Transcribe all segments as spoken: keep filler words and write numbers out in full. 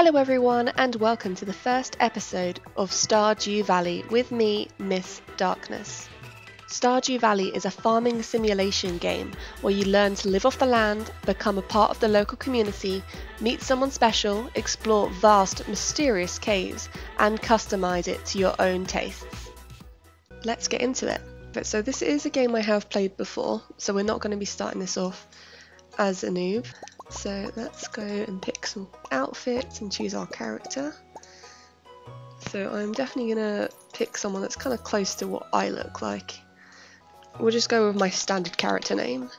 Hello everyone and welcome to the first episode of Stardew Valley with me, Miss Darkness. Stardew Valley is a farming simulation game where you learn to live off the land, become a part of the local community, meet someone special, explore vast mysterious caves and customise it to your own tastes. Let's get into it. But so this is a game I have played before, so we're not going to be starting this off as a noob. So let's go and pick some outfits and choose our character. So I'm definitely going to pick someone that's kind of close to what I look like. We'll just go with my standard character name.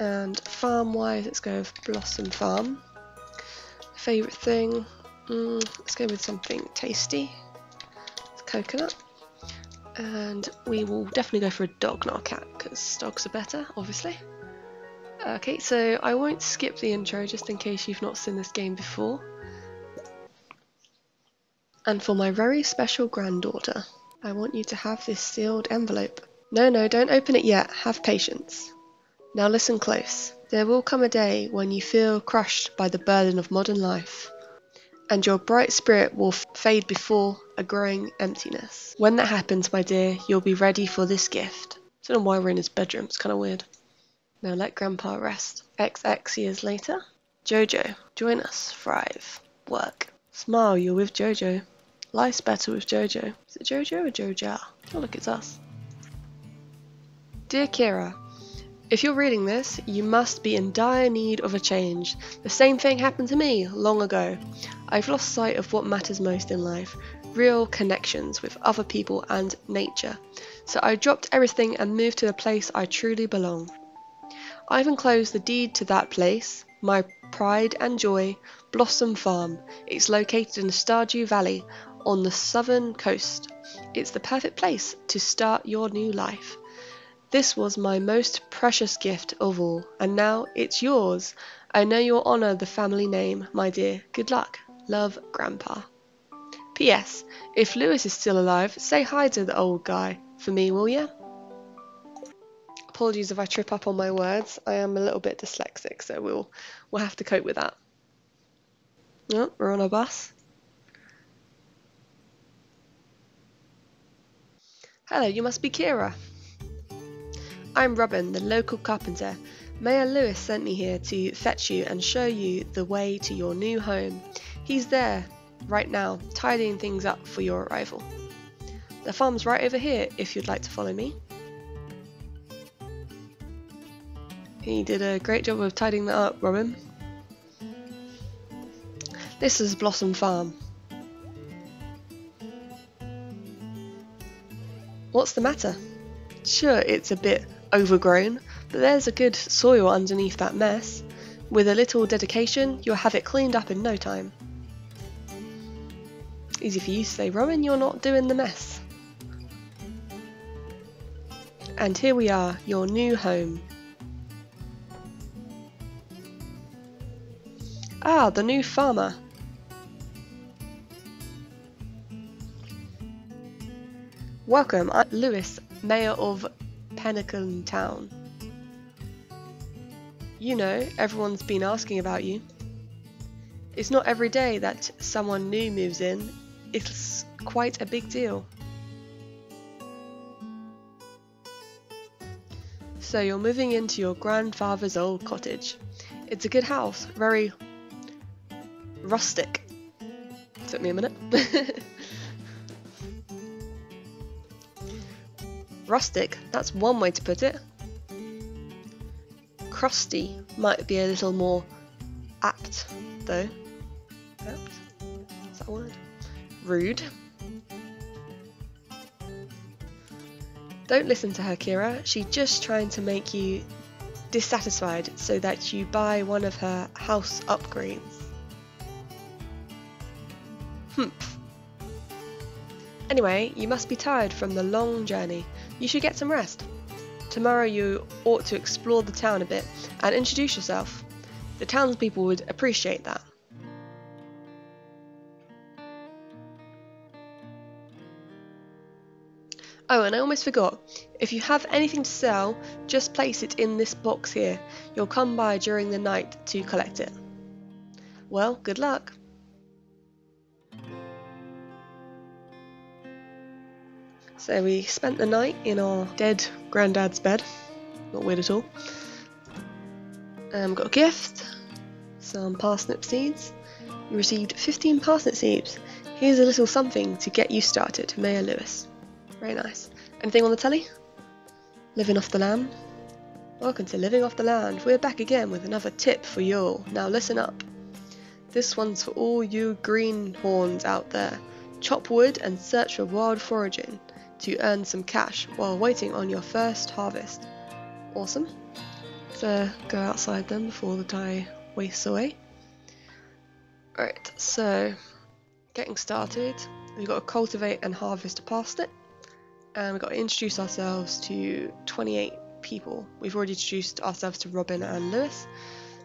And farm wise, let's go with Blossom Farm. Favourite thing, mm, let's go with something tasty. It's coconut. And we will definitely go for a dog, not a cat, because dogs are better, obviously. Okay, so I won't skip the intro just in case you've not seen this game before. And for my very special granddaughter, I want you to have this sealed envelope. No, no, don't open it yet. Have patience. Now listen close. There will come a day when you feel crushed by the burden of modern life, and your bright spirit will fade before a growing emptiness. When that happens, my dear, you'll be ready for this gift. I don't know why we're in his bedroom. It's kind of weird. Now let Grandpa rest. twenty-one years later. Jojo, join us. Thrive. Work. Smile, you're with Jojo. Life's better with Jojo. Is it Jojo or Joja? Oh look, it's us. Dear Kira, if you're reading this, you must be in dire need of a change. The same thing happened to me long ago. I've lost sight of what matters most in life. Real connections with other people and nature. So I dropped everything and moved to the place I truly belong. I've enclosed the deed to that place, my pride and joy, Blossom Farm. It's located in the Stardew Valley on the southern coast. It's the perfect place to start your new life. This was my most precious gift of all, and now it's yours. I know you'll honour the family name, my dear. Good luck. Love, Grandpa. P S. If Lewis is still alive, say hi to the old guy for me, will ya? Apologies if I trip up on my words. I am a little bit dyslexic, so we'll we'll have to cope with that. Oh, we're on our bus. Hello, you must be Kira. I'm Robin, the local carpenter. Mayor Lewis sent me here to fetch you and show you the way to your new home. He's there right now, tidying things up for your arrival. The farm's right over here if you'd like to follow me. He did a great job of tidying that up, Robin. This is Blossom Farm. What's the matter? Sure, it's a bit overgrown, but there's a good soil underneath that mess. With a little dedication, you'll have it cleaned up in no time. Easy for you to say, Robin, you're not doing the mess. And here we are, your new home. Ah, the new farmer. Welcome, I'm Lewis, Mayor of Pelican Town. You know, everyone's been asking about you. It's not every day that someone new moves in. It's quite a big deal. So you're moving into your grandfather's old cottage. It's a good house, very rustic. Took me a minute. Rustic, that's one way to put it. Crusty might be a little more apt, though. Apt? Is that a word? Rude. Don't listen to her, Kira. She's just trying to make you dissatisfied so that you buy one of her house upgrades. Humph. Anyway, you must be tired from the long journey. You should get some rest. Tomorrow you ought to explore the town a bit and introduce yourself. The townspeople would appreciate that. Oh, and I almost forgot. If you have anything to sell, just place it in this box here. You'll come by during the night to collect it. Well, good luck. So we spent the night in our dead granddad's bed. Not weird at all. Um, got a gift, some parsnip seeds. You received fifteen parsnip seeds. Here's a little something to get you started, Mayor Lewis. Very nice. Anything on the telly? Living off the land? Welcome to Living Off the Land. We're back again with another tip for you all. Now listen up. This one's for all you greenhorns out there. Chop wood and search for wild foraging to earn some cash while waiting on your first harvest. Awesome. Let's go outside then before the dye wastes away. Alright, so getting started, we've got to cultivate and harvest a parsnip, and we've got to introduce ourselves to twenty-eight people. We've already introduced ourselves to Robin and Lewis,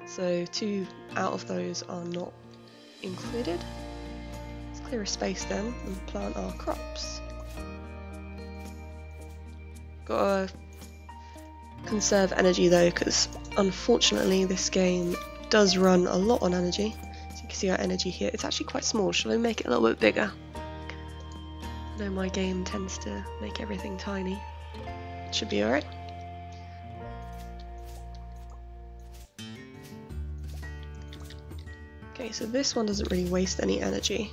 so two out of those are not included. Let's clear a space then and plant our crops. Got to conserve energy though, because unfortunately this game does run a lot on energy. So you can see our energy here, it's actually quite small. Shall I make it a little bit bigger? I know my game tends to make everything tiny. It should be alright. Okay, so this one doesn't really waste any energy,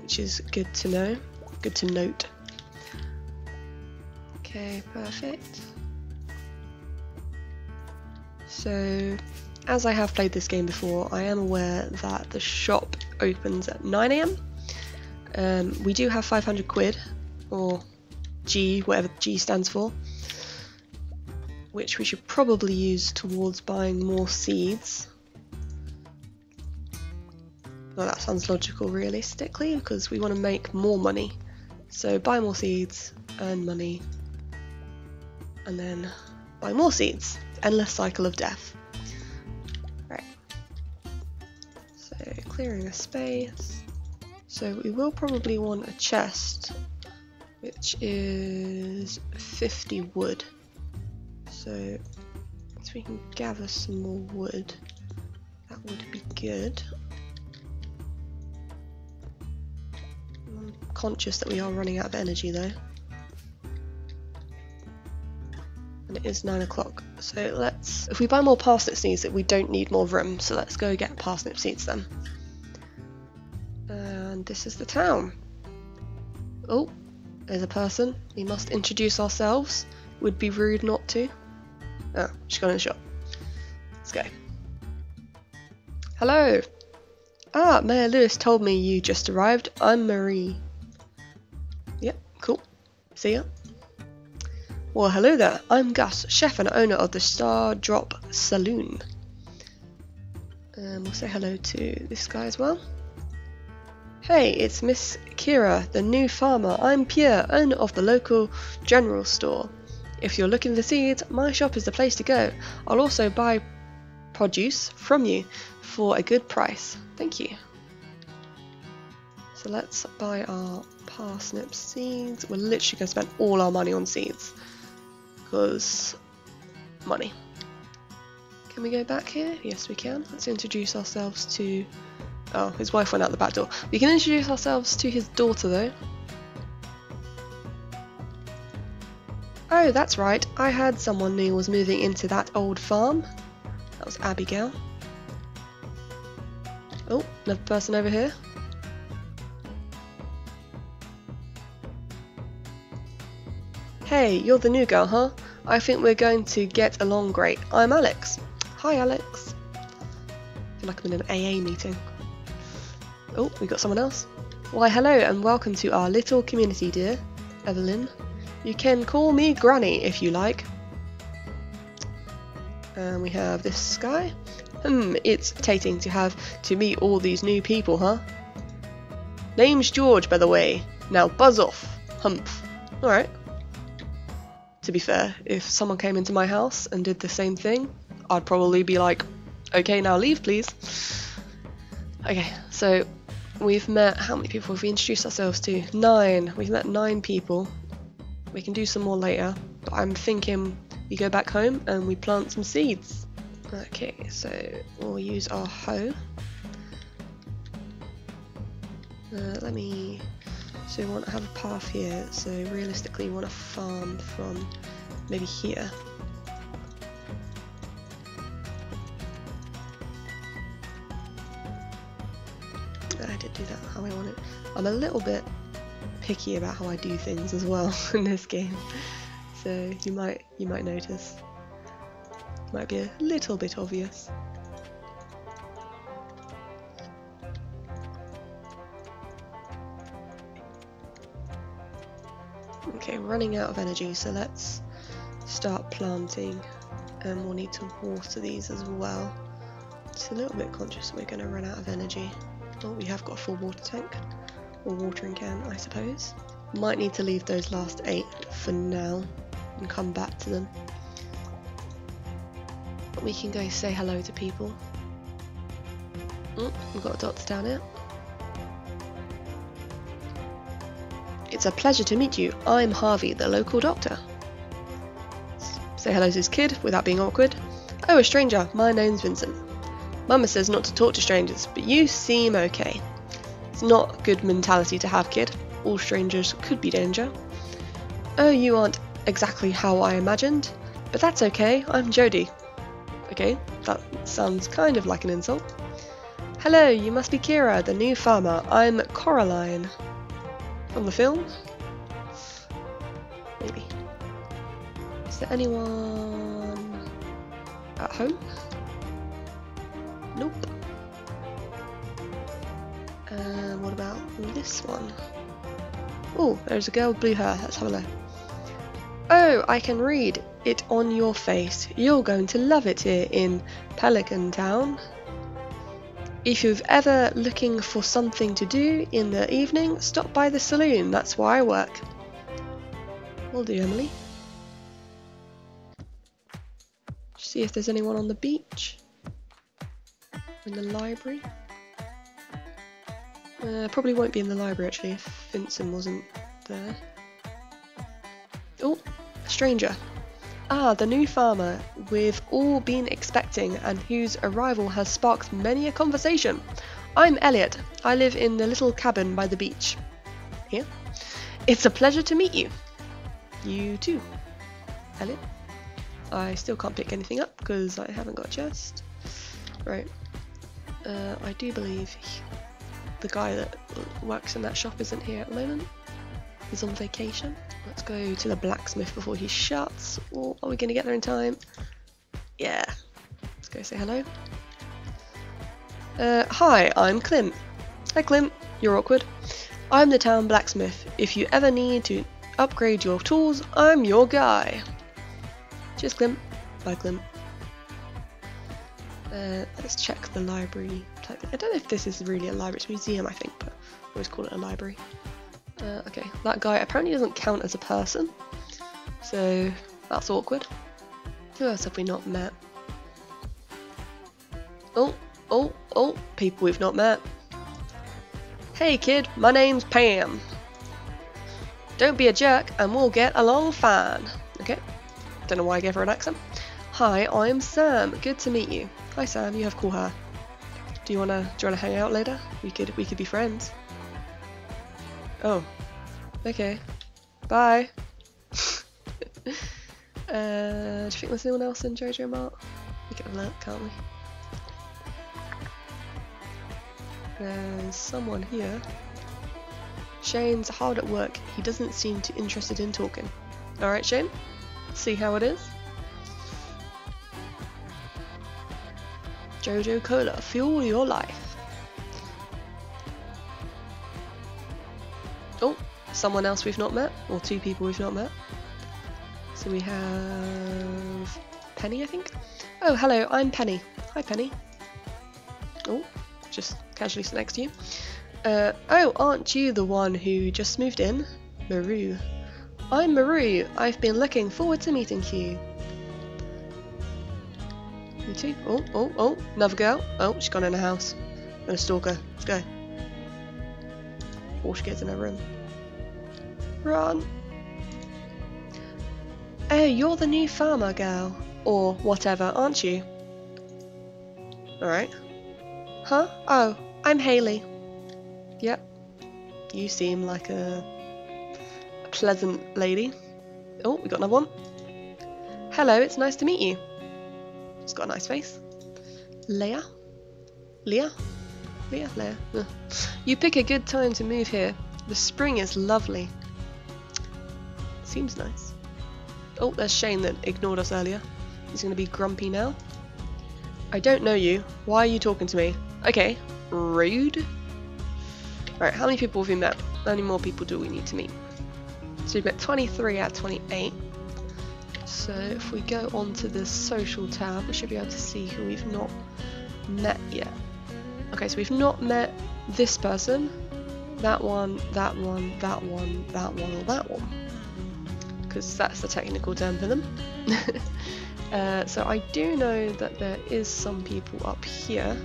which is good to know, good to note. Okay, perfect. So, as I have played this game before, I am aware that the shop opens at nine A M. Um, we do have five hundred quid, or G, whatever G stands for, which we should probably use towards buying more seeds. Well, that sounds logical realistically, because we want to make more money. So buy more seeds, earn money, and then buy more seeds. Endless cycle of death. Right. So clearing a space. So we will probably want a chest, which is fifty wood. So if we can gather some more wood, that would be good. I'm conscious that we are running out of energy though. And it is nine o'clock, so let's, if we buy more parsnip seeds, we don't need more room, so let's go get parsnip seeds then. And this is the town. Oh, there's a person. We must introduce ourselves. Would be rude not to. Oh, she's gone in the shop. Let's go. Hello! Ah, Mayor Lewis told me you just arrived. I'm Marie. Yep, cool. See ya. Well, hello there, I'm Gus, chef and owner of the Stardrop Saloon. Um, we'll say hello to this guy as well. Hey, it's Miss Kira, the new farmer. I'm Pierre, owner of the local general store. If you're looking for seeds, my shop is the place to go. I'll also buy produce from you for a good price. Thank you. So let's buy our parsnip seeds. We're literally going to spend all our money on seeds. Because money. Can we go back here? Yes, we can. Let's introduce ourselves to... Oh, his wife went out the back door. We can introduce ourselves to his daughter, though. Oh, that's right. I heard someone new was moving into that old farm. That was Abigail. Oh, another person over here. Hey, you're the new girl, huh? I think we're going to get along great. I'm Alex. Hi, Alex. I feel like I'm in an A A meeting. Oh, we got someone else. Why, hello and welcome to our little community, dear Evelyn. You can call me Granny if you like. And we have this guy. Hmm, it's tating to have to meet all these new people, huh? Name's George, by the way. Now buzz off. Humph. Alright. To be fair, if someone came into my house and did the same thing, I'd probably be like, okay, now leave, please. Okay, so we've met, how many people have we introduced ourselves to? Nine. We've met nine people. We can do some more later, but I'm thinking we go back home and we plant some seeds. Okay, so we'll use our hoe. Uh, let me So we want to have a path here, so realistically you want to farm from maybe here. I did do that how I want it. I'm a little bit picky about how I do things as well in this game, so you might you might notice. Might be a little bit obvious. Okay, running out of energy, so let's start planting, and we'll need to water these as well. Just a little bit conscious we're going to run out of energy. Oh, we have got a full water tank, or watering can, I suppose. Might need to leave those last eight for now and come back to them. But we can go say hello to people. Oh, we've got dots down here. It's a pleasure to meet you. I'm Harvey, the local doctor. Say hello to his kid without being awkward. Oh, a stranger. My name's Vincent. Mama says not to talk to strangers, but you seem okay. It's not good mentality to have, kid. All strangers could be danger. Oh, you aren't exactly how I imagined, but that's okay. I'm Jodie. Okay, that sounds kind of like an insult. Hello, you must be Kira, the new farmer. I'm Coraline. From the film? Maybe. Is there anyone at home? Nope. And what about this one? Oh, there's a girl with blue hair. Let's have a look. Oh, I can read it on your face. You're going to love it here in Pelican Town. If you've ever looking for something to do in the evening, stop by the saloon. That's where I work. Will do, Emily. See if there's anyone on the beach. In the library? Uh, probably won't be in the library actually if Vincent wasn't there. Oh, a stranger. Ah, the new farmer we've all been expecting and whose arrival has sparked many a conversation. I'm Elliot. I live in the little cabin by the beach. Here? It's a pleasure to meet you. You too, Elliot. I still can't pick anything up because I haven't got a chest. Right. Uh, I do believe he, the guy that works in that shop isn't here at the moment. He's on vacation. Let's go to the blacksmith before he shuts. Or are we going to get there in time? Yeah. Let's go say hello. Uh, hi, I'm Clint. Hi Clint, you're awkward. I'm the town blacksmith. If you ever need to upgrade your tools, I'm your guy. Cheers Clint. Bye Clint. Uh, let's check the library. I don't know if this is really a library, it's a museum I think, but I always call it a library. Uh, okay, that guy apparently doesn't count as a person, so that's awkward. Who else have we not met? Oh, oh, oh, people we've not met. Hey kid, my name's Pam. Don't be a jerk and we'll get along fine. Okay, don't know why I gave her an accent. Hi, I'm Sam. Good to meet you. Hi Sam, you have cool hair. Do you wanna do you wanna hang out later? We could we could be friends. Oh, okay. Bye. uh, do you think there's anyone else in JojaMart? We can have a look, can't we? There's someone here. Shane's hard at work. He doesn't seem too interested in talking. All right, Shane. See how it is. Joja Cola, fuel your life. Oh, someone else we've not met, or two people we've not met. So we have Penny, I think. Oh, hello, I'm Penny. Hi, Penny. Oh, just casually sit next to you. Uh, oh, aren't you the one who just moved in? Maru. I'm Maru. I've been looking forward to meeting you. You too. Oh, oh, oh, another girl. Oh, she's gone in the house. I'm gonna stalk her. Let's go. Or she gets in her room. Run. Oh, you're the new farmer girl. Or whatever, aren't you? Alright. Huh? Oh, I'm Hayley. Yep. You seem like a, a pleasant lady. Oh, we got another one. Hello, it's nice to meet you. She's got a nice face. Leah? Leah? Leah? Leah? Uh. You pick a good time to move here. The spring is lovely. Seems nice. Oh, there's Shane that ignored us earlier. He's going to be grumpy now. I don't know you. Why are you talking to me? Okay. Rude. Alright, how many people have we met? How many more people do we need to meet? So we've met twenty-three out of twenty-eight. So if we go on to the social tab, we should be able to see who we've not met yet. Okay, so we've not met this person, that one, that one, that one, that one, or that one. Because that's the technical term for them. Uh, so I do know that there is some people up here.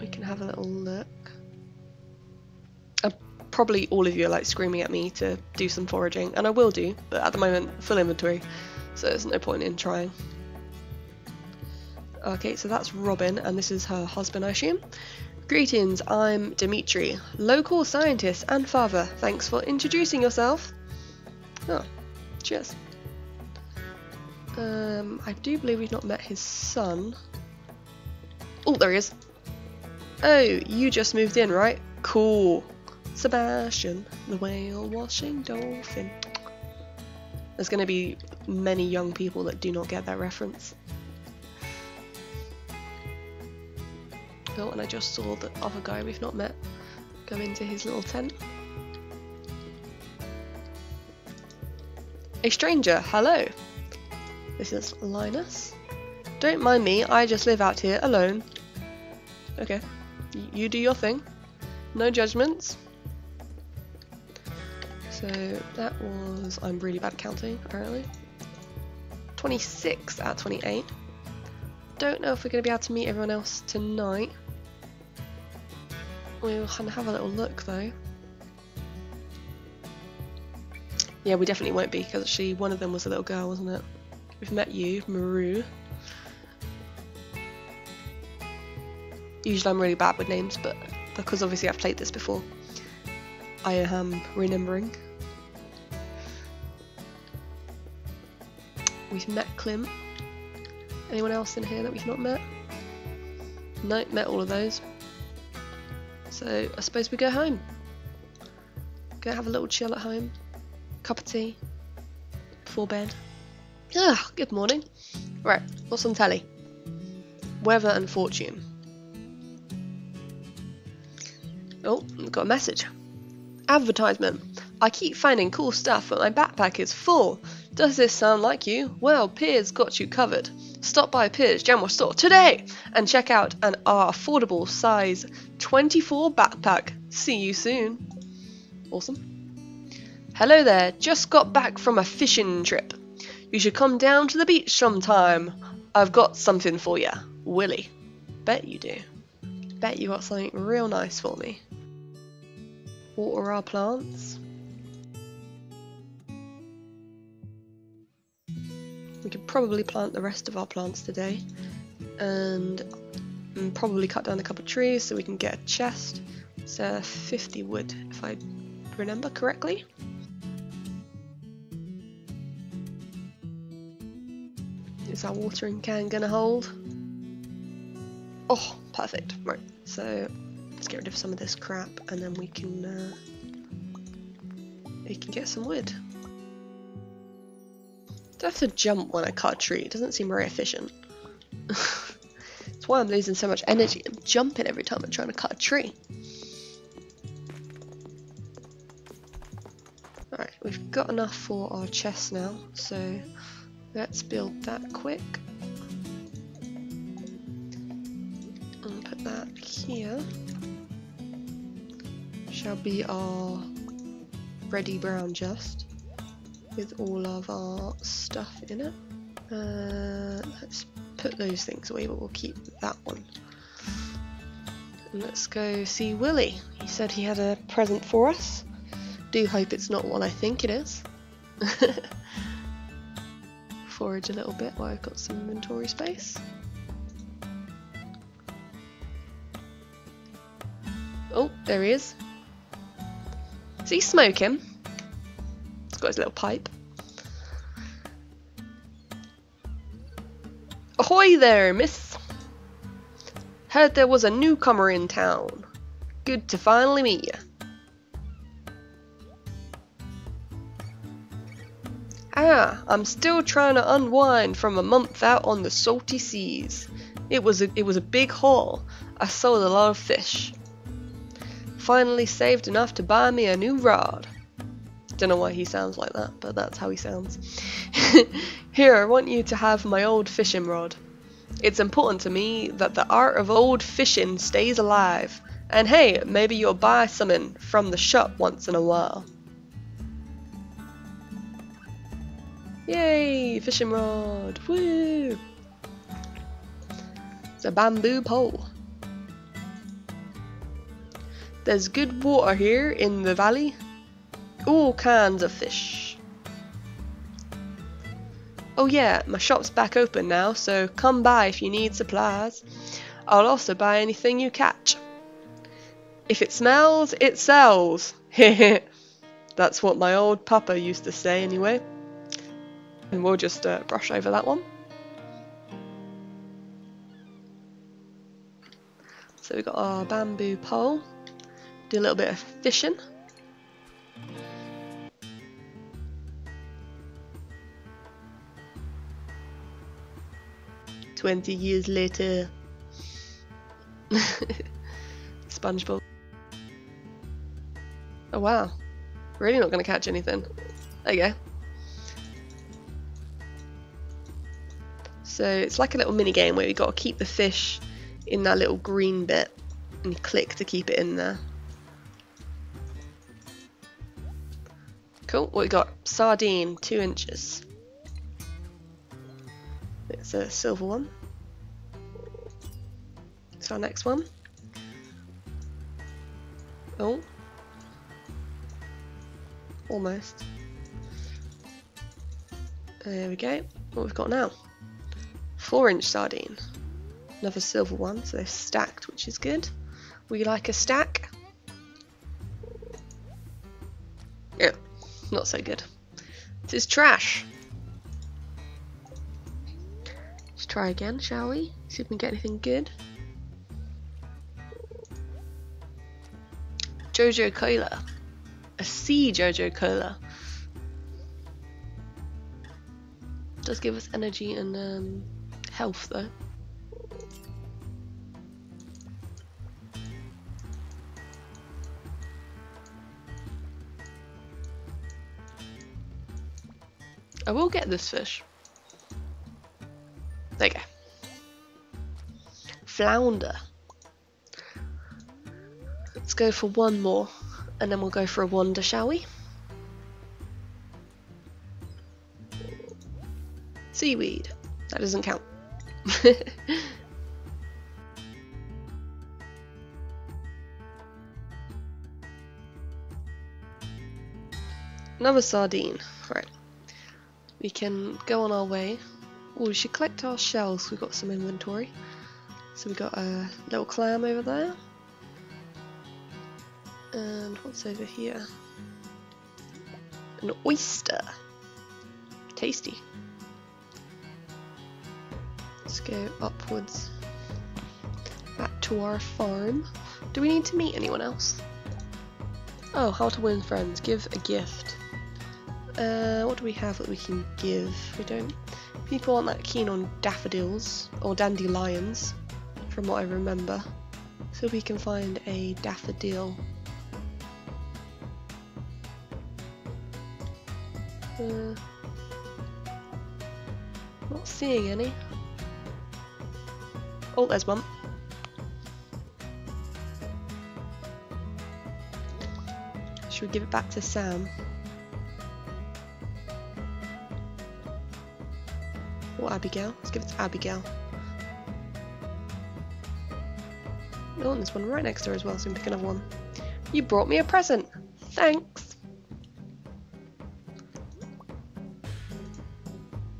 We can have a little look. Uh, probably all of you are like screaming at me to do some foraging, and I will do, but at the moment full inventory, so there's no point in trying. Okay, so that's Robin, and this is her husband, I assume. Greetings, I'm Dimitri, local scientist and father. Thanks for introducing yourself. Oh, cheers. Um, I do believe we've not met his son. Oh, there he is. Oh, you just moved in, right? Cool. Sebastian, the whale-washing dolphin. There's going to be many young people that do not get that reference. Oh, and I just saw the other guy we've not met go into his little tent. A stranger, hello. This is Linus. Don't mind me, I just live out here alone. Okay, you do your thing. No judgments. So that was... I'm really bad at counting, apparently. twenty-six out of twenty-eight. Don't know if we're going to be able to meet everyone else tonight. We'll have a little look, though. Yeah, we definitely won't be, because actually one of them was a little girl, wasn't it? We've met you, Maru. Usually I'm really bad with names, but because obviously I've played this before, I am remembering. We've met Klim. Anyone else in here that we've not met? No, met all of those. So I suppose we go home. Go have a little chill at home. Cup of tea. Before bed. Ah, good morning. Right, what's on telly? Weather and fortune. Oh, I've got a message. Advertisement. I keep finding cool stuff, but my backpack is full. Does this sound like you? Well, Piers got you covered. Stop by Piers General Store today and check out an our affordable size twenty-four backpack. See you soon. Awesome. Hello there. Just got back from a fishing trip. You should come down to the beach sometime. I've got something for you, Willie. Bet you do. Bet you got something real nice for me. Water our plants. We could probably plant the rest of our plants today and probably cut down a couple of trees so we can get a chest. It's uh, fifty wood if I remember correctly. Is our watering can gonna hold? Oh, perfect. Right, so let's get rid of some of this crap and then we can uh, we can get some wood. I have to jump when I cut a tree. It doesn't seem very efficient. That's why I'm losing so much energy. I'm jumping every time I'm trying to cut a tree. Alright, we've got enough for our chest now, so let's build that quick. And put that here. Shall be our ready brown chest. With all of our stuff in it. Uh, let's put those things away, but we'll keep that one. And let's go see Willie. He said he had a present for us. Do hope it's not what I think it is. Forage a little bit while I've got some inventory space. Oh, there he is. Is he smoking? He's got his little pipe. Ahoy there, miss. Heard there was a newcomer in town. Good to finally meet you. Ah, I'm still trying to unwind from a month out on the salty seas. It was a, it was a big haul. I sold a lot of fish. Finally saved enough to buy me a new rod. Don't know why he sounds like that, but that's how he sounds. Here, I want you to have my old fishing rod. It's important to me that the art of old fishing stays alive. And hey, maybe you'll buy something from the shop once in a while. Yay, fishing rod, woo! It's a bamboo pole. There's good water here in the valley. All kinds of fish. Oh yeah, my shop's back open now, so come by if you need supplies. I'll also buy anything you catch. If it smells, it sells. Heh. That's what my old papa used to say anyway. And we'll just uh, brush over that one. So we've got our bamboo pole. Do a little bit of fishing. Twenty years later. SpongeBob. Oh wow. Really not going to catch anything. There you go. So it's like a little mini game where you've got to keep the fish in that little green bit and you click to keep it in there. Cool, what we got? Sardine, two inches. It's a silver one. It's our next one. Oh. Almost. There we go. What we've got now? Four inch sardine, another silver one, so they're stacked, which is good. We like a stack. Yeah, not so good. This is trash. Let's try again, shall we? See if we can get anything good. Joja Cola, a sea Joja Cola. Does give us energy and um, health though. I will get this fish. There you go. Flounder. Let's go for one more and then we'll go for a wander, shall we? Seaweed. That doesn't count. Another sardine. Right. We can go on our way. Oh, we should collect our shells. We've got some inventory. So we've got a little clam over there. And what's over here? An oyster. Tasty. Let's go upwards, back to our farm. Do we need to meet anyone else? Oh, how to win friends, give a gift. Uh, what do we have that we can give? We don't, people aren't that keen on daffodils or dandelions, from what I remember. So we can find a daffodil. Uh, not seeing any. Oh, there's one. Should we give it back to Sam? Or Abigail? Let's give it to Abigail. Oh, and there's one right next to her as well, so we can pick another one. You brought me a present! Thanks!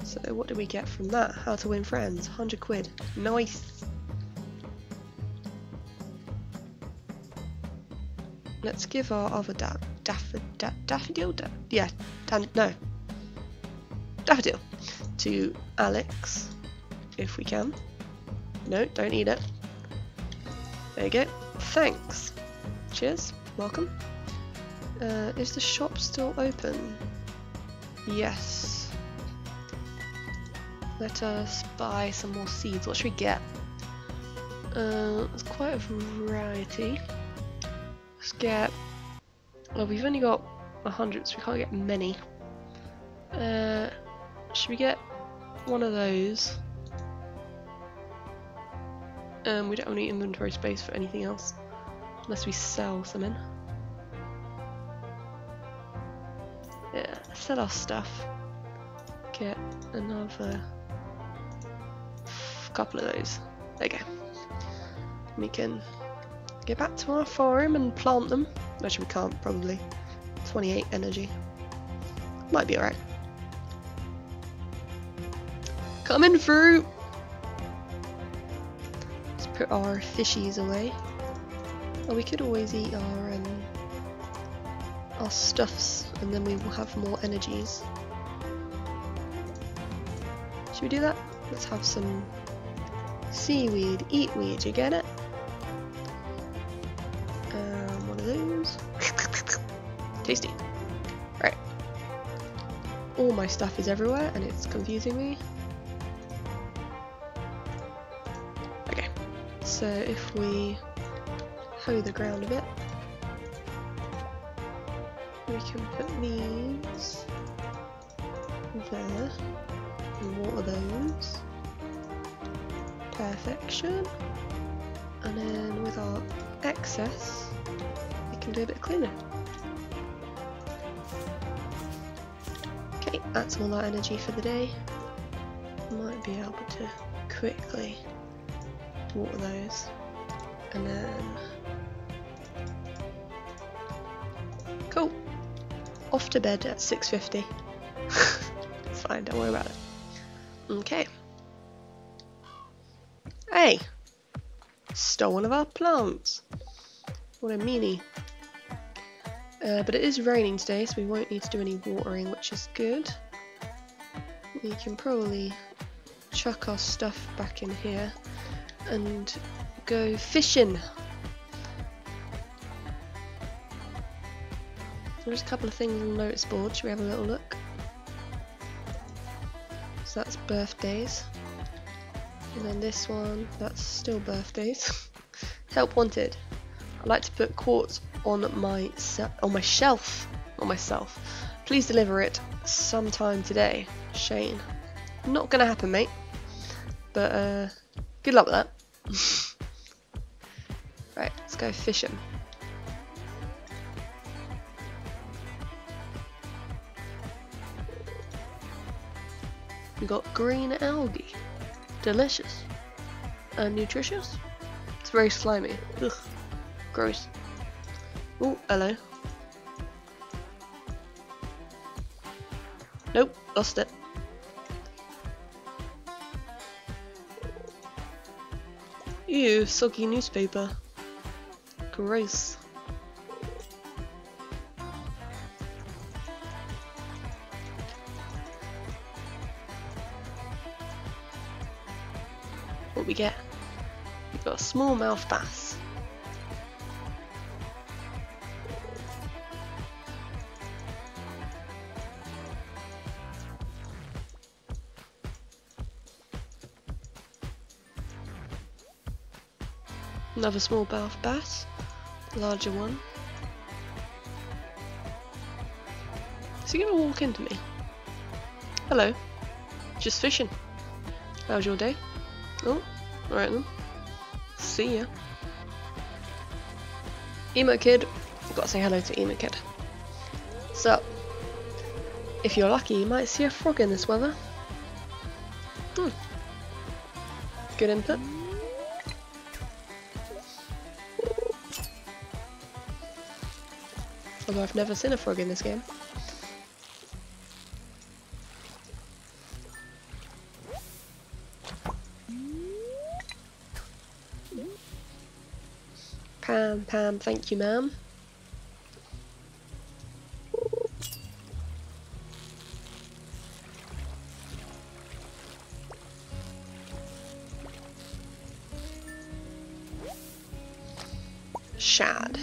So, what do we get from that? How to win friends. one hundred quid. Nice! Let's give our other da daff da daffodil, da yeah, no, daffodil to Alex, if we can. No, don't eat it. There you go. Thanks. Cheers. Welcome. Uh, is the shop still open? Yes. Let us buy some more seeds. What should we get? Uh, there's quite a variety. Let's get... well, we've only got a hundred, so we can't get many. Uh, should we get one of those? Um, we don't have any inventory space for anything else, unless we sell some in. Yeah, sell our stuff. Get another couple of those. There you go. We can get back to our farm and plant them. Actually, we can't, probably. twenty-eight energy. Might be alright. Coming through! Put our fishies away. Oh, we could always eat our um, our stuffs, and then we will have more energies. Should we do that? Let's have some seaweed, eat weed. You get it? Um, one of those. Tasty. Right. All my stuff is everywhere, and it's confusing me. So if we hoe the ground a bit, we can put these there and water those. Perfection. And then with our excess, we can do a bit of cleaning. Okay, that's all our energy for the day. Might be able to quickly water those, and then cool, off to bed at six fifty. Fine, don't worry about it. Okay, hey, stole one of our plants. What a meanie. Uh, but it is raining today, so we won't need to do any watering, which is good. We can probably chuck our stuff back in here and go fishing. There's a couple of things on the notice board. Should we have a little look? So that's birthdays, and then this one, that's still birthdays. Help wanted. I'd like to put quartz on my on my shelf on myself. Please deliver it sometime today, Shane. Not gonna happen, mate. But uh, good luck with that. Right, let's go fishing. We got green algae. Delicious. And nutritious. It's very slimy. Ugh. Gross. Ooh, hello. Nope, lost it. Ew, soggy newspaper. Gross. What we get? We've got a smallmouth bass. Another small bath bass, larger one. Is he gonna walk into me? Hello, just fishing. How's your day? Oh, alright then. See ya. Emo Kid, I've got to say hello to Emo Kid. So, if you're lucky, you might see a frog in this weather. Hmm. Good input. Although I've never seen a frog in this game. Pam, Pam, thank you, ma'am. shad.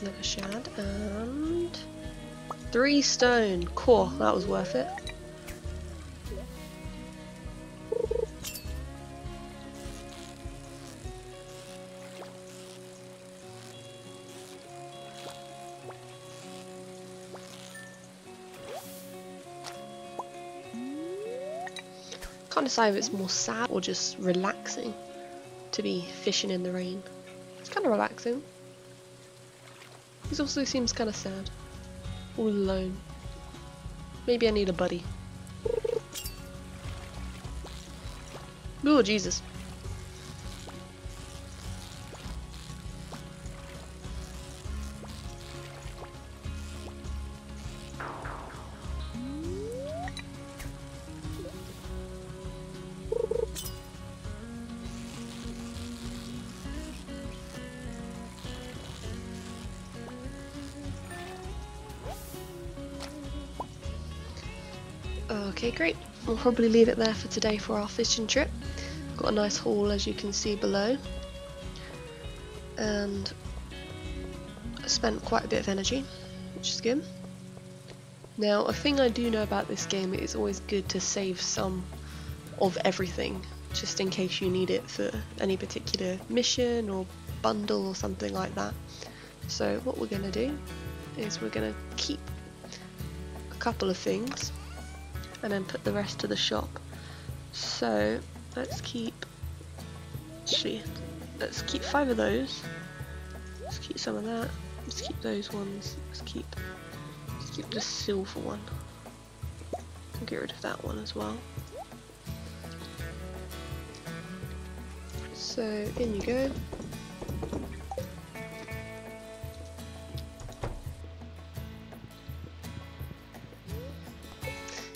Another shad and three stone. Cool, that was worth it. Can't decide if it's more sad or just relaxing to be fishing in the rain. It's kind of relaxing. This also seems kind of sad, all alone. Maybe I need a buddy. Oh Jesus. Okay, great. We'll probably leave it there for today for our fishing trip. Got a nice haul, as you can see below, and I spent quite a bit of energy, which is good. Now, a thing I do know about this game, it is always good to save some of everything just in case you need it for any particular mission or bundle or something like that. So what we're gonna do is we're gonna keep a couple of things and then put the rest to the shop. So let's keep, actually, let's keep five of those. Let's keep some of that. Let's keep those ones. Let's keep, let's keep the silver one. I'll get rid of that one as well. So in you go.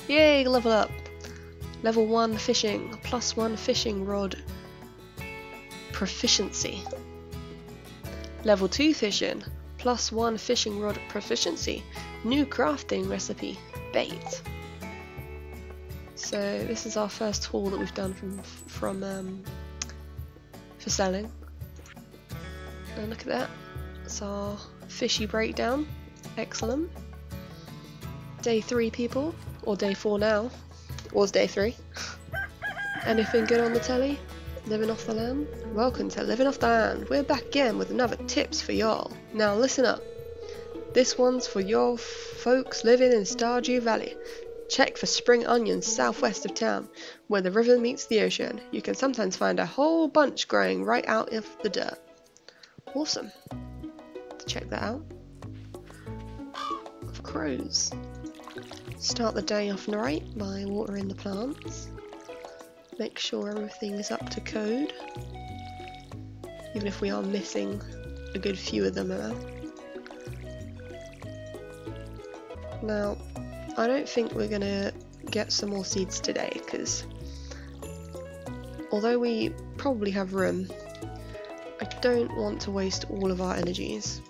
Yay, level up! Level one fishing, plus one fishing rod proficiency. Level two fishing, plus one fishing rod proficiency. New crafting recipe, bait. So this is our first haul that we've done from from um, for selling. And look at that, that's our fishy breakdown. Excellent. Day three, people. Or day four now, or it's day three. Anything good on the telly? Living off the land? Welcome to Living off the Land. We're back again with another tips for y'all. Now listen up. This one's for y'all folks living in Stardew Valley. Check for spring onions southwest of town, where the river meets the ocean. You can sometimes find a whole bunch growing right out of the dirt. Awesome. Check that out. Of crows. Start the day off right by watering the plants. Make sure everything is up to code, even if we are missing a good few of them around. Now, I don't think we're gonna get some more seeds today, because although we probably have room, I don't want to waste all of our energies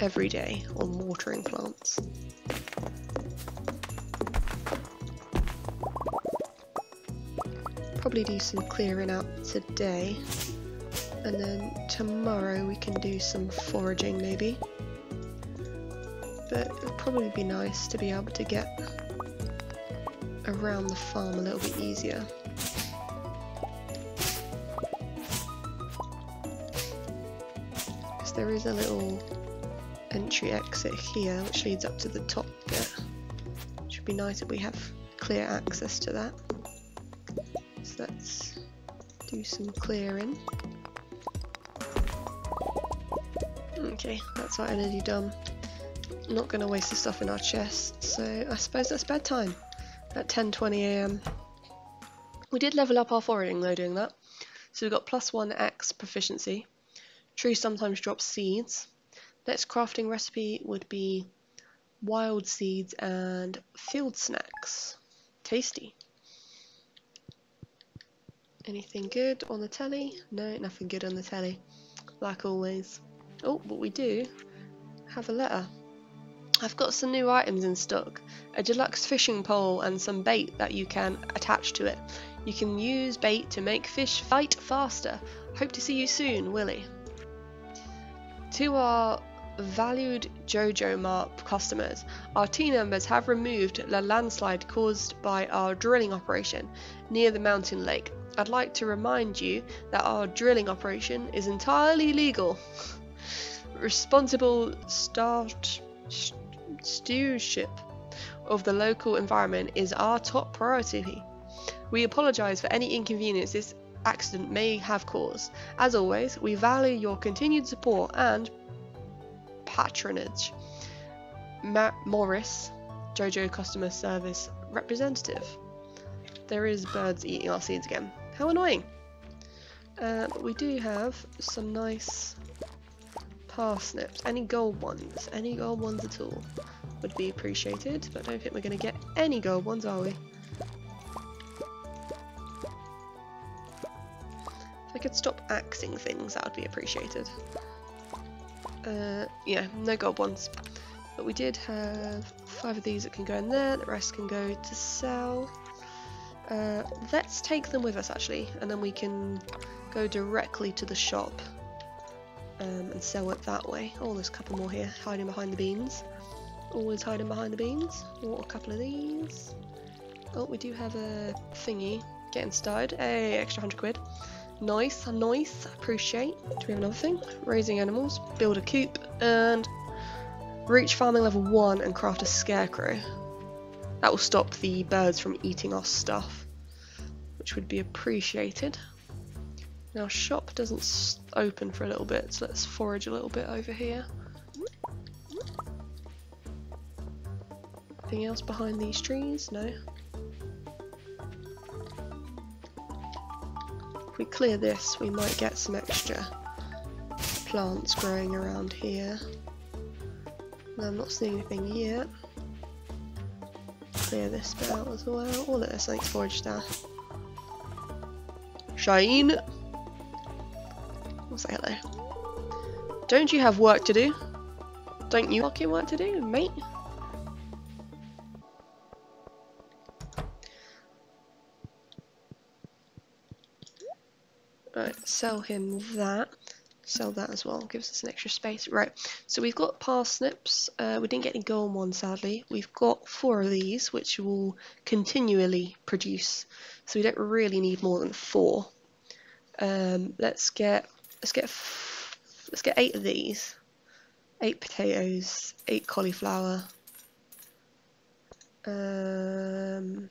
every day on watering plants. Probably do some clearing out today, and then tomorrow we can do some foraging maybe, but it'll probably be nice to be able to get around the farm a little bit easier. Because there is a little entry exit here which leads up to the top bit. Should be nice if we have clear access to that. So let's do some clearing. Okay, that's our energy done. Not going to waste the stuff in our chest, so I suppose that's bedtime at ten twenty a m We did level up our foraging though doing that, so we've got plus one axe proficiency. Trees sometimes drop seeds. Next crafting recipe would be wild seeds and field snacks. Tasty. Anything good on the telly? No, nothing good on the telly, like always. Oh, but we do have a letter. I've got some new items in stock, a deluxe fishing pole and some bait that you can attach to it. You can use bait to make fish fight faster. Hope to see you soon, Willie. To our valued JojaMart customers, our team members have removed the landslide caused by our drilling operation near the mountain lake. I'd like to remind you that our drilling operation is entirely legal. Responsible start stewardship of the local environment is our top priority. We apologise for any inconvenience this accident may have caused. As always, we value your continued support and patronage. Matt Morris, JoJo Customer Service Representative. There is birds eating our seeds again. How annoying! Uh, but we do have some nice parsnips. Any gold ones? Any gold ones at all would be appreciated, but I don't think we're going to get any gold ones, are we? If I could stop axing things, that would be appreciated. Uh, yeah, no gold ones. But we did have five of these that can go in there, the rest can go to sell. Uh, let's take them with us actually, and then we can go directly to the shop um, and sell it that way. Oh, there's a couple more here, hiding behind the beans. Always hiding behind the beans. What, a couple of these? Oh, we do have a thingy. Getting started. Hey, extra one hundred quid. Nice, nice. Appreciate. Do we have another thing? Raising animals, build a coop, and reach farming level one and craft a scarecrow. That will stop the birds from eating our stuff, which would be appreciated. Now, shop doesn't open for a little bit, so let's forage a little bit over here. Anything else behind these trees? No. If we clear this, we might get some extra plants growing around here. No, I'm not seeing anything yet. Clear this bit out as well. Oh, there's something foraged there. Shine! We'll say hello. Don't you have work to do? Don't you fucking work to do, mate? Right, sell him that. Sell that as well, gives us an extra space. Right, so we've got parsnips. Uh, we didn't get any gold ones, sadly. We've got four of these, which will continually produce, so we don't really need more than four. Um, let's get let's get let's get eight of these, eight potatoes, eight cauliflower. Um,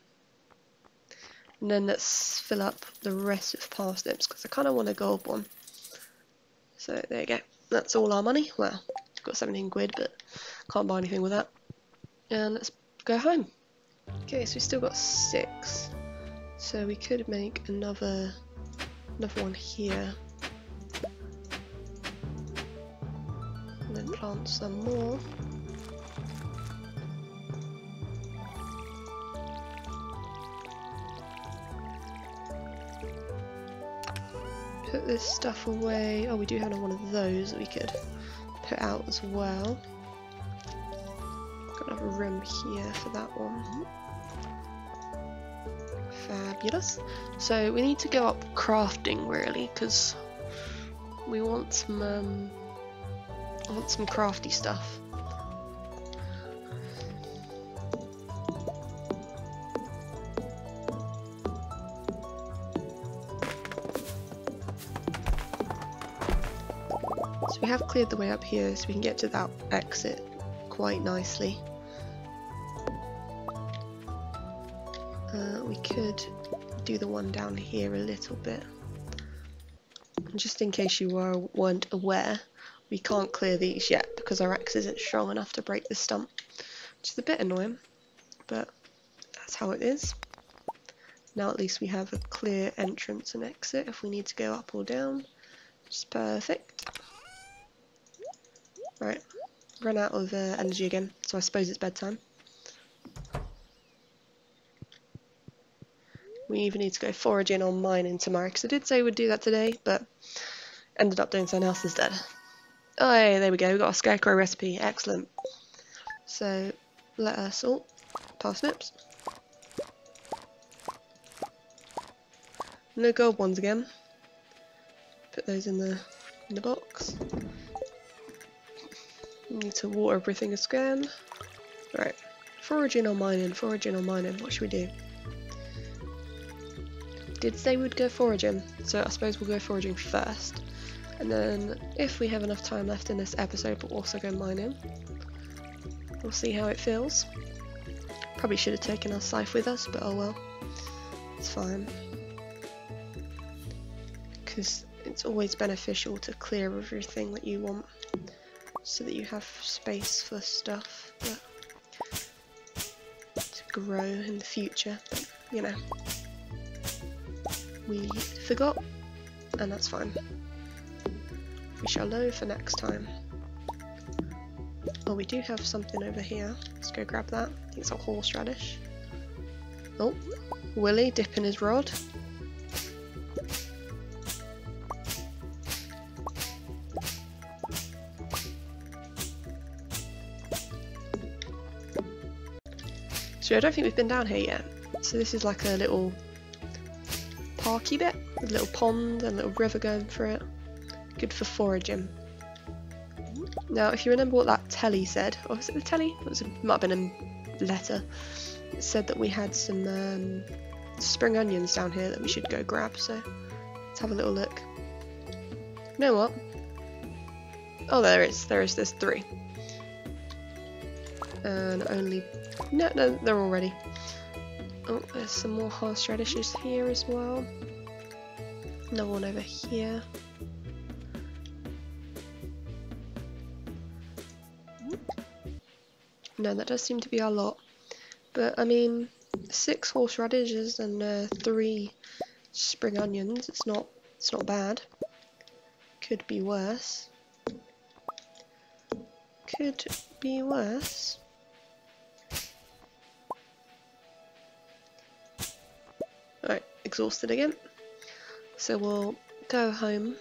and then let's fill up the rest with parsnips because I kind of want a gold one. So there you go, that's all our money. Well, we've got seventeen quid, but can't buy anything with that. And let's go home. Okay, so we've still got six. So we could make another, another one here. And then plant some more. Put this stuff away. Oh, we do have another one of those that we could put out as well. Got another room here for that one. Fabulous. So we need to go up crafting really, because we want some um, I want some crafty stuff. We have cleared the way up here so we can get to that exit quite nicely. Uh, we could do the one down here a little bit. And just in case you were, weren't aware, we can't clear these yet because our axe isn't strong enough to break the stump, which is a bit annoying, but that's how it is. Now at least we have a clear entrance and exit if we need to go up or down, which is perfect. Right, run out of uh, energy again, so I suppose it's bedtime. we even need to go foraging or mining tomorrow, because I did say we'd do that today, but ended up doing something else instead. Oh, hey, there we go, we got a scarecrow recipe, excellent. So, let us all parsnips. No gold ones again. Put those in the, in the box. Need to water everything again. Right, foraging or mining, foraging or mining, what should we do? Did say we'd go foraging, so I suppose we'll go foraging first. And then, if we have enough time left in this episode, we'll also go mining. We'll see how it feels. Probably should have taken our scythe with us, but oh well. It's fine. Because it's always beneficial to clear everything that you want, so that you have space for stuff that, to grow in the future, but, you know. We forgot, and that's fine. We shall know for next time. Oh, we do have something over here. Let's go grab that. I think it's a horseradish. Oh, Willy dipping his rod. So I don't think we've been down here yet. So this is like a little parky bit with a little pond and a little river going through it. Good for foraging. Now, if you remember what that telly said, or was it the telly? It, was, it might have been a letter. It said that we had some um, spring onions down here that we should go grab, so let's have a little look. You know what? Oh, there is. There is. There's three. And only... No, no, they're all ready. Oh, there's some more horseradishes here as well. Another one over here. No, that does seem to be our lot, but I mean, six horseradishes and uh, three spring onions. It's not, it's not bad. Could be worse. Could be worse. All right, exhausted again. So we'll go home,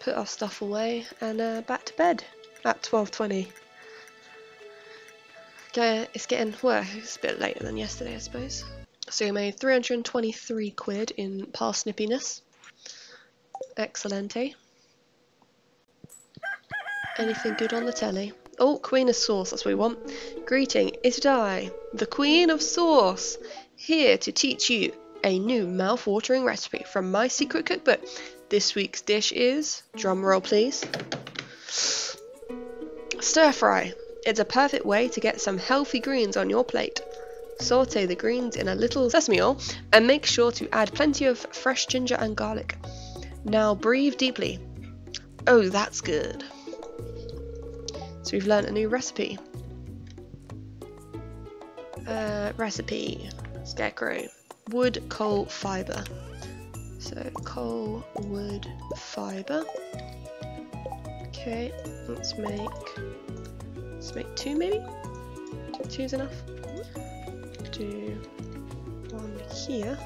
put our stuff away, and uh, back to bed at twelve twenty. Okay, it's getting, well, it's a bit later than yesterday, I suppose. So we made three hundred twenty-three quid in parsnippiness. Excelente. Anything good on the telly? Oh, Queen of Sauce, that's what we want. Greeting, it is I, the Queen of Sauce, here to teach you a new mouth-watering recipe from my secret cookbook. This week's dish is, drum roll please, stir fry. It's a perfect way to get some healthy greens on your plate. Saute the greens in a little sesame oil and make sure to add plenty of fresh ginger and garlic. Now breathe deeply. Oh, that's good. So we've learnt a new recipe. Uh, recipe. Scarecrow. Wood, coal, fibre. So coal, wood, fibre. Okay, let's make... Let's make two maybe? Two's enough. Do one here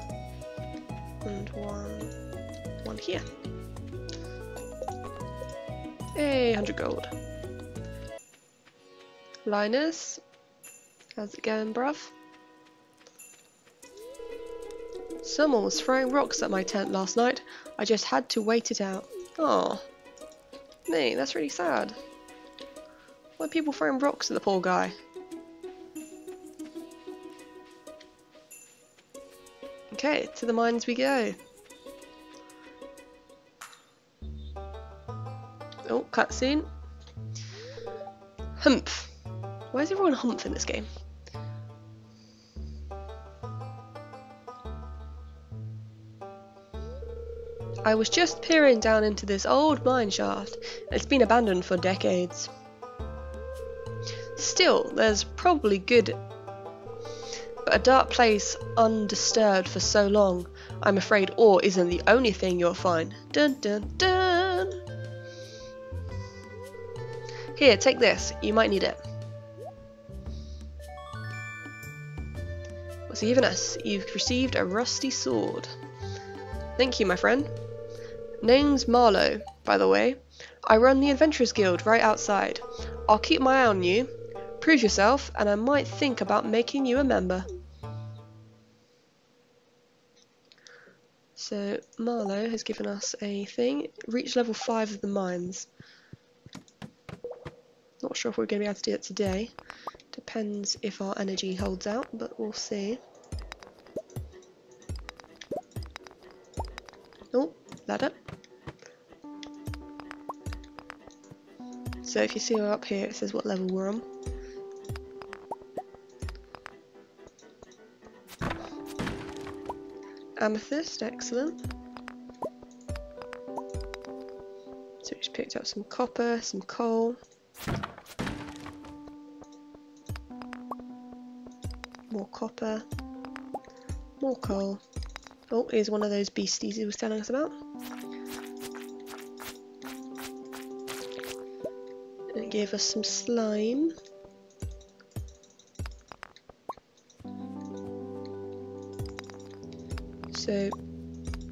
and one one here. Hey, one hundred gold. Linus, how's it going, bruv? Someone was throwing rocks at my tent last night. I just had to wait it out. Oh, mate, that's really sad. Why are people throwing rocks at the poor guy? Okay, to the mines we go. Oh, cutscene. Humph. Why is everyone humph in this game? I was just peering down into this old mine shaft. It's been abandoned for decades. Still, there's probably good, but a dark place undisturbed for so long, I'm afraid ore isn't the only thing you'll find. Dun dun dun! Here, take this, you might need it. It's given us. You've received a rusty sword. Thank you, my friend. Name's Marlowe, by the way. I run the Adventurers Guild right outside. I'll keep my eye on you. Prove yourself, and I might think about making you a member. So Marlowe has given us a thing. Reach level five of the mines. Not sure if we're going to be able to do that today. Depends if our energy holds out, but we'll see. Oh, ladder. So if you see we're up here, it says what level we're on. Amethyst, excellent. So we just picked up some copper, some coal. More copper. More coal. Oh, here's one of those beasties he was telling us about. And it gave us some slime. So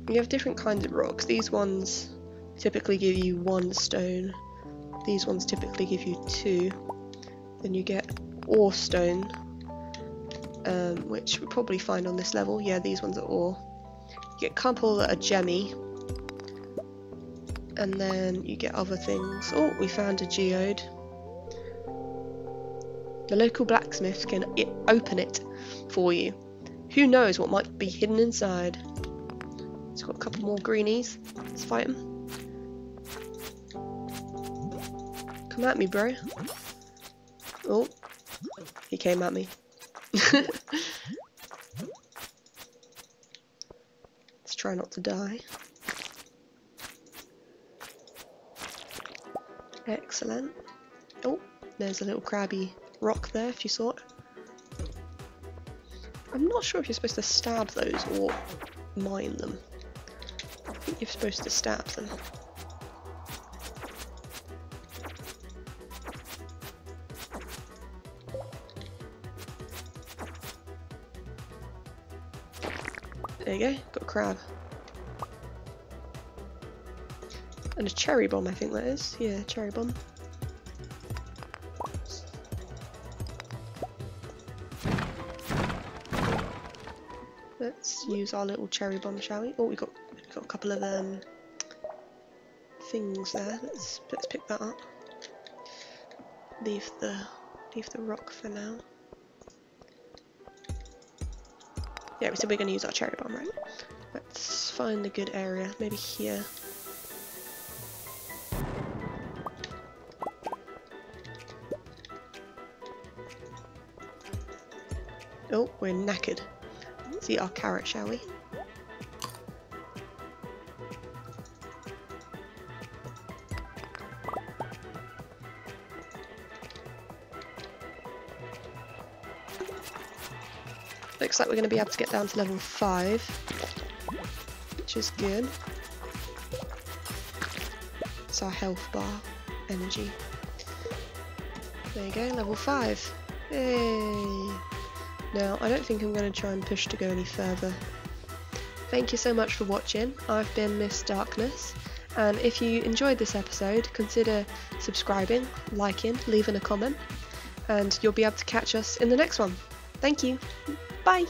you have different kinds of rocks. These ones typically give you one stone. These ones typically give you two. Then you get ore stone, um, which we'll probably find on this level. Yeah, these ones are ore. You get a couple that are gemmy. And then you get other things. Oh, we found a geode. The local blacksmith can it open it for you. Who knows what might be hidden inside? It's got a couple more greenies. Let's fight them. Come at me, bro. Oh, he came at me. Let's try not to die. Excellent. Oh, there's a little crabby rock there if you saw it. I'm not sure if you're supposed to stab those or mine them. I think you're supposed to stab them. There you go, got a crab. And a cherry bomb, I think that is. Yeah, cherry bomb. Let's use our little cherry bomb, shall we? Oh, we got we got a couple of um things there. Let's let's pick that up. Leave the leave the rock for now. Yeah, we said we're going to use our cherry bomb, right? Let's find a good area. Maybe here. Oh, we're knackered. Let's eat our carrot, shall we? Looks like we're going to be able to get down to level five, which is good. It's our health bar, energy. There you go, level five. Yay! Now, I don't think I'm going to try and push to go any further. Thank you so much for watching. I've been Miss Darkness, and if you enjoyed this episode, consider subscribing, liking, leaving a comment, and you'll be able to catch us in the next one. Thank you. Bye.